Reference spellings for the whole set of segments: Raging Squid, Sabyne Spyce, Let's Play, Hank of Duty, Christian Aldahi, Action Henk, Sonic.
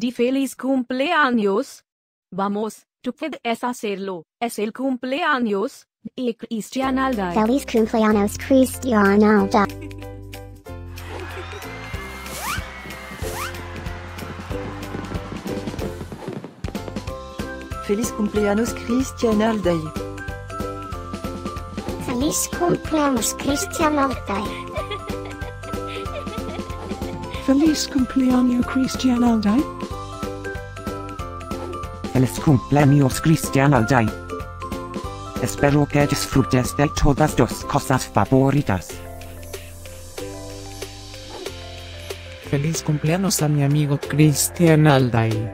Di feliz cumpleaños. Vamos, tú puedes hacerlo. Es el cumpleaños de Christian Aldahi. Feliz cumpleaños, Christian Aldahi. Feliz cumpleaños, Christian Aldahi. Feliz cumpleaños, Christian Aldahi. Feliz cumpleaños, Christian Aldahi. Feliz cumpleaños, Christian Aldahi. Espero que disfrutes de todas tus cosas favoritas. Feliz cumpleaños a mi amigo Christian Aldahi.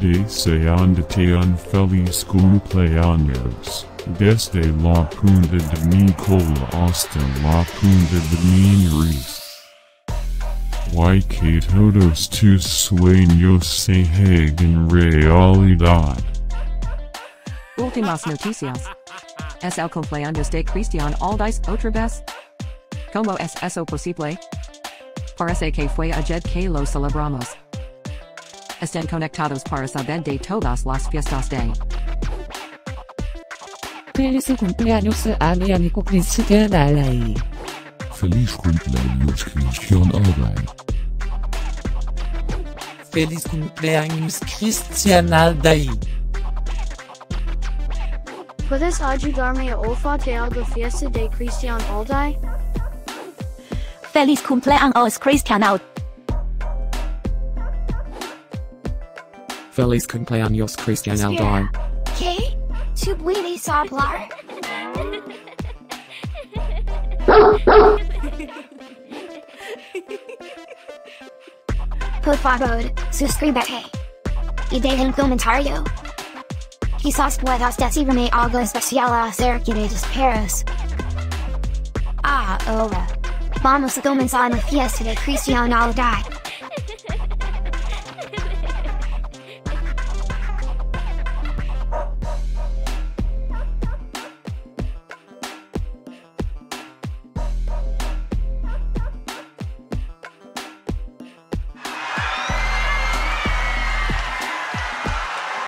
Deseándote un feliz cumpleaños. Desde la punta de mi cola hasta la punta de mi nariz. Why que todos tus sueños se hagan realidad. Últimas noticias. Es el cumpleaños de Christian Aldahi otra vez. ¿Cómo es eso posible? Parece que fue ayer que lo celebramos. Estén conectados para saber de todas las fiestas de. Feliz cumpleaños a mi amigo Christian Aldahi. Feliz cumpleaños, Christian Aldahi. Feliz cumpleaños, Christian Aldahi. ¿Puedes ayudarme a olfatear la fiesta de Christian Aldahi? Feliz cumpleaños, Christian Aldahi. Feliz cumpleaños, Christian Aldahi. ¿Qué? ¿Tú puedes hablar? Por favor, suscríbete. Y deja un comentario. Quizás puedas decirme algo especial acerca de tus perros. Ahora, vamos a comenzar la fiesta de Christian Aldahi.